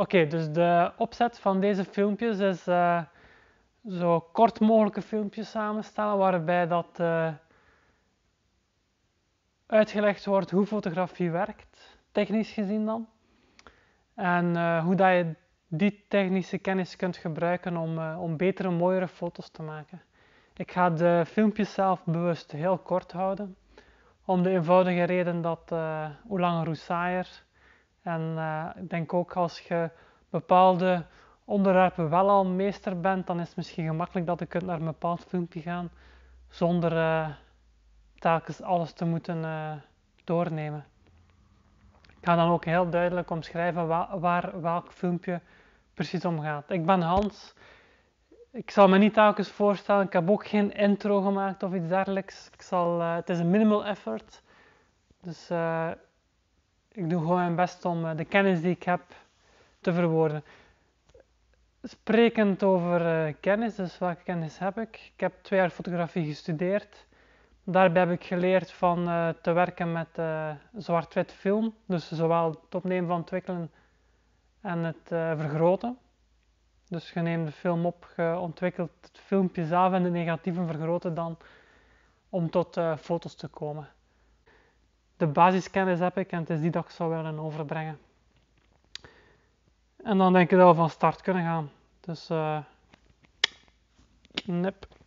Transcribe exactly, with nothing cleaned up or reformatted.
Oké, dus de opzet van deze filmpjes is uh, zo kort mogelijke filmpjes samenstellen waarbij dat uh, uitgelegd wordt hoe fotografie werkt, technisch gezien dan. En uh, hoe dat je die technische kennis kunt gebruiken om, uh, om betere, mooiere foto's te maken. Ik ga de filmpjes zelf bewust heel kort houden, om de eenvoudige reden dat uh, hoe langer hoe saaier. En uh, ik denk ook als je bepaalde onderwerpen wel al meester bent, dan is het misschien gemakkelijk dat je kunt naar een bepaald filmpje gaan zonder uh, telkens alles te moeten uh, doornemen. Ik ga dan ook heel duidelijk omschrijven wa waar welk filmpje precies om gaat. Ik ben Hans. Ik zal me niet telkens voorstellen, ik heb ook geen intro gemaakt of iets dergelijks. Ik zal, uh, het is een minimal effort. Dus uh, ik doe gewoon mijn best om uh, de kennis die ik heb te verwoorden. Sprekend over uh, kennis, dus welke kennis heb ik? Ik heb twee jaar fotografie gestudeerd. Daarbij heb ik geleerd van uh, te werken met uh, zwart-wit film. Dus zowel het opnemen van het wikkelen en het uh, vergroten. Dus je neemt de film op, je ontwikkelt het filmpje zelf en de negatieven vergroten dan om tot uh, foto's te komen. De basiskennis heb ik en het is die dat ik zou willen overbrengen. En dan denk ik dat we van start kunnen gaan. Dus, uh, nip.